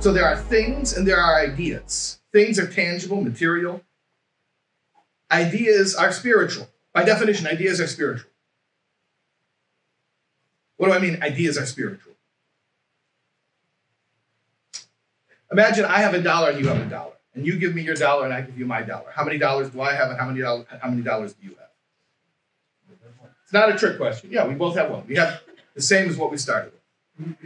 So there are things and there are ideas. Things are tangible, material. Ideas are spiritual. By definition, ideas are spiritual. What do I mean ideas are spiritual? Imagine I have $1 and you have $1. And you give me your dollar and I give you my dollar. How many dollars do I have and how many dollars do you have? It's not a trick question. Yeah, we both have one. We have the same as what we started with.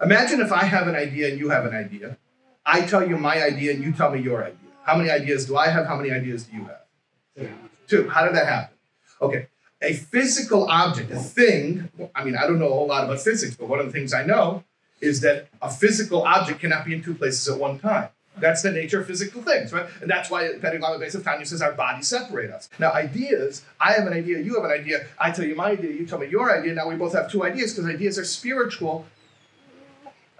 Imagine if I have an idea and you have an idea. I tell you my idea and you tell me your idea. How many ideas do I have? How many ideas do you have? Two. How did that happen? Okay. A physical object, a thing, I mean, I don't know a whole lot about physics, but one of the things I know is that a physical object cannot be in two places at one time. That's the nature of physical things, right? And that's why Pythagorean base of time says our bodies separate us. Now, ideas, I have an idea, you have an idea, I tell you my idea, you tell me your idea, now we both have two ideas because ideas are spiritual.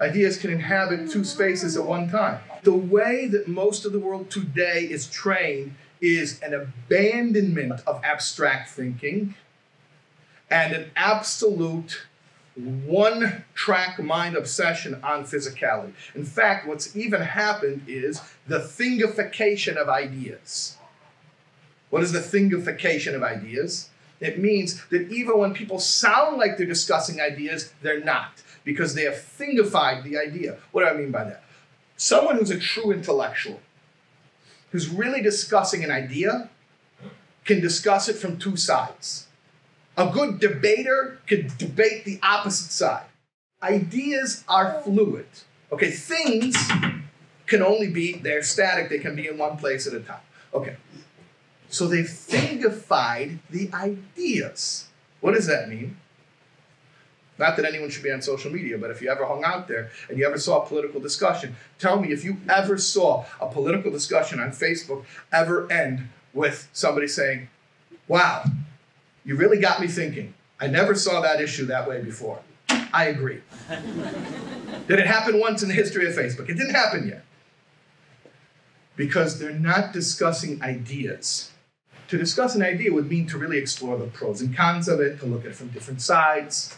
Ideas can inhabit two spaces at one time. The way that most of the world today is trained is an abandonment of abstract thinking and an absolute one-track mind obsession on physicality. In fact, what's even happened is the thingification of ideas. What is the thingification of ideas? It means that even when people sound like they're discussing ideas, they're not, because they have thingified the idea. What do I mean by that? Someone who's a true intellectual, who's really discussing an idea, can discuss it from two sides. A good debater can debate the opposite side. Ideas are fluid. Okay, things can only be, they're static, they can be in one place at a time. Okay, so they've thingified the ideas. What does that mean? Not that anyone should be on social media, but if you ever hung out there and you ever saw a political discussion, tell me if you ever saw a political discussion on Facebook ever end with somebody saying, wow, you really got me thinking. I never saw that issue that way before. I agree. Did it happen once in the history of Facebook? It didn't happen yet. Because they're not discussing ideas. To discuss an idea would mean to really explore the pros and cons of it, to look at it from different sides.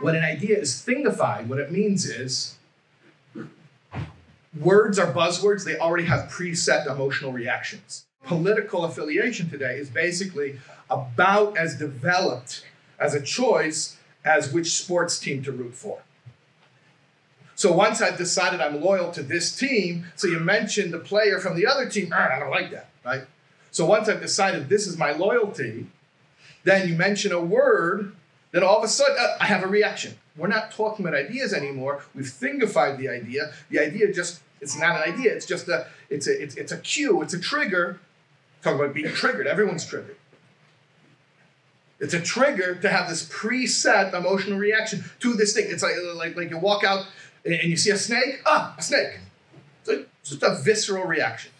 When an idea is thingified, what it means is words are buzzwords. They already have preset emotional reactions. Political affiliation today is basically about as developed as a choice as which sports team to root for. So once I've decided I'm loyal to this team, so you mention the player from the other team, I don't like that, right? So once I've decided this is my loyalty, then you mention a word, then all of a sudden, I have a reaction. We're not talking about ideas anymore. We've thingified the idea. The idea just, it's not an idea. It's just a, it's a cue. It's a trigger. Talk about being triggered. Everyone's triggered. It's a trigger to have this preset emotional reaction to this thing. It's like you walk out and you see a snake. Ah, a snake. It's just a visceral reaction.